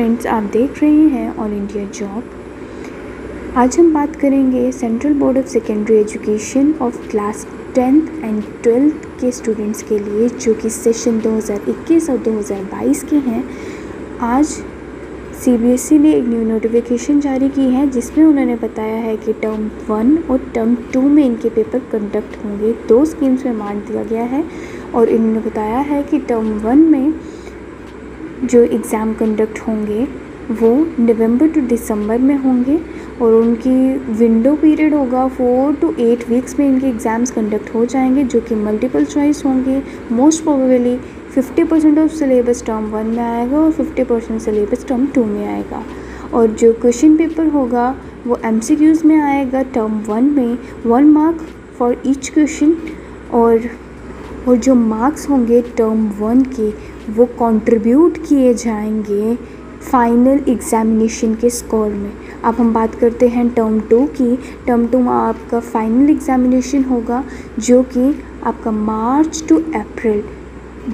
Friends, आप देख रहे हैं ऑल इंडिया जॉब। आज हम बात करेंगे central board of secondary education of class 10th and 12th के स्टूडेंट्स के लिए जो कि सेशन 2021 और 2022 के हैं। आज CBSE ने एक न्यू नोटिफिकेशन जारी की है जिसमें उन्होंने बताया है कि टर्म 1 और टर्म 2 में इनके पेपर कंडक्ट होंगे। 2 स्कीम्स में बांट दिया गया है और इन्होंने बताया है कि टर्म 1 में जो एग्ज़ाम कंडक्ट होंगे वो नवंबर से दिसंबर में होंगे और उनकी विंडो पीरियड होगा 4 से 8 वीक्स में इनके एग्ज़ाम्स कंडक्ट हो जाएंगे जो कि मल्टीपल चॉइस होंगे। Most probably 50% of syllabus term 1 में आएगा और 50% सिलेबस टर्म 2 में आएगा। और जो क्वेश्चन पेपर होगा वो MCQs में आएगा टर्म 1 में, 1 मार्क फॉर ईच क्वेश्चन। और जो मार्क्स होंगे टर्म 1 के वो कंट्रीब्यूट किए जाएंगे फाइनल एग्ज़ामिनेशन के स्कोर में। अब हम बात करते हैं टर्म 2 की। टर्म 2 में आपका फाइनल एग्ज़ामिनेशन होगा जो कि आपका मार्च से अप्रैल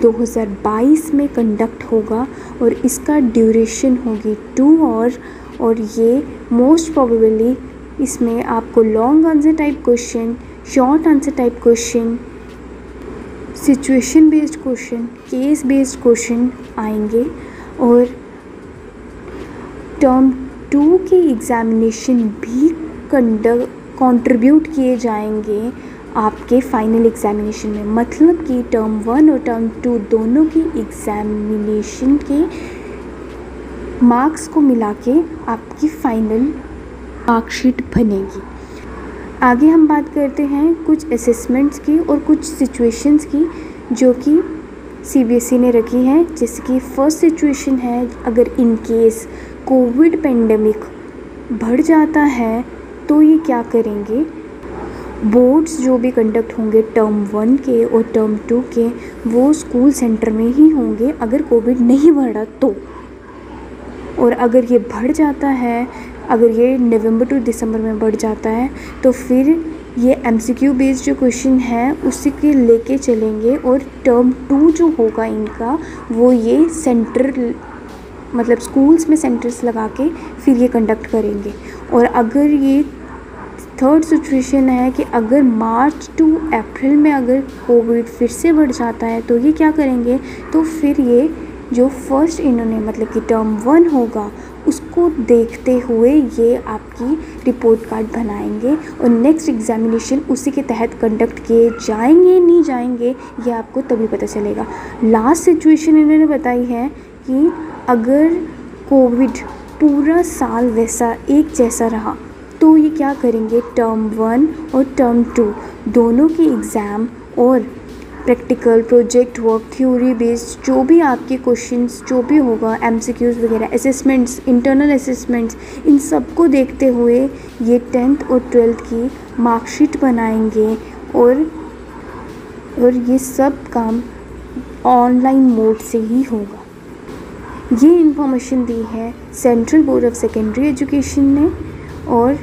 2022 में कंडक्ट होगा और इसका ड्यूरेशन होगी 2 आवर्स। और ये मोस्ट प्रोबेबली इसमें आपको long answer type question, short answer type question, situation based question, case based question आएंगे। और टर्म 2 के एग्ज़ामिनेशन भी कंट्रीब्यूट किए जाएंगे आपके फाइनल एग्ज़ामिनेशन में। मतलब कि टर्म 1 और टर्म 2 दोनों की एग्ज़ामिनेशन के मार्क्स को मिला के आपकी फाइनल मार्कशीट बनेगी। आगे हम बात करते हैं कुछ असेसमेंट्स की और कुछ सिचुएशंस की जो कि CBSE ने रखी है। जैसे कि फर्स्ट सिचुएशन है, अगर इन केस कोविड पेंडेमिक बढ़ जाता है तो ये क्या करेंगे। बोर्ड्स जो भी कंडक्ट होंगे टर्म 1 के और टर्म 2 के वो स्कूल सेंटर में ही होंगे अगर कोविड नहीं बढ़ा तो। और अगर ये बढ़ जाता है, अगर ये नवंबर से दिसंबर में बढ़ जाता है तो फिर ये MCQ बेस्ड जो क्वेश्चन है उसी के लेके चलेंगे। और टर्म 2 जो होगा इनका वो ये सेंटर मतलब स्कूल्स में सेंटर्स लगा के फिर ये कंडक्ट करेंगे। और अगर ये थर्ड सिचुएशन है कि अगर मार्च से अप्रैल में अगर कोविड फिर से बढ़ जाता है तो ये क्या करेंगे, तो फिर ये जो फर्स्ट इन्होंने मतलब कि टर्म 1 होगा उसको देखते हुए ये आपकी रिपोर्ट कार्ड बनाएंगे और नेक्स्ट एग्ज़ामिनेशन उसी के तहत कंडक्ट किए जाएंगे नहीं जाएंगे ये आपको तभी पता चलेगा। लास्ट सिचुएशन इन्होंने बताई है कि अगर कोविड पूरा साल वैसा एक जैसा रहा तो ये क्या करेंगे, टर्म 1 और टर्म 2 दोनों के एग्ज़ाम और practical, project work, theory based जो भी आपके क्वेश्चंस जो भी होगा, MCQs वगैरह, असेसमेंट्स, इंटरनल असेसमेंट्स, इन सब को देखते हुए ये 10th और 12th की मार्कशीट बनाएंगे। और ये सब काम ऑनलाइन मोड से ही होगा। ये इन्फॉर्मेशन दी है central board of secondary education ने। और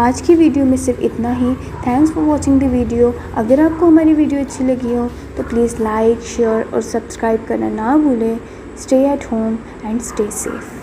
आज की वीडियो में सिर्फ इतना ही। Thanks for watching the video. अगर आपको हमारी वीडियो अच्छी लगी हो तो प्लीज़ लाइक, शेयर और सब्सक्राइब करना ना भूलें। Stay at home and stay safe.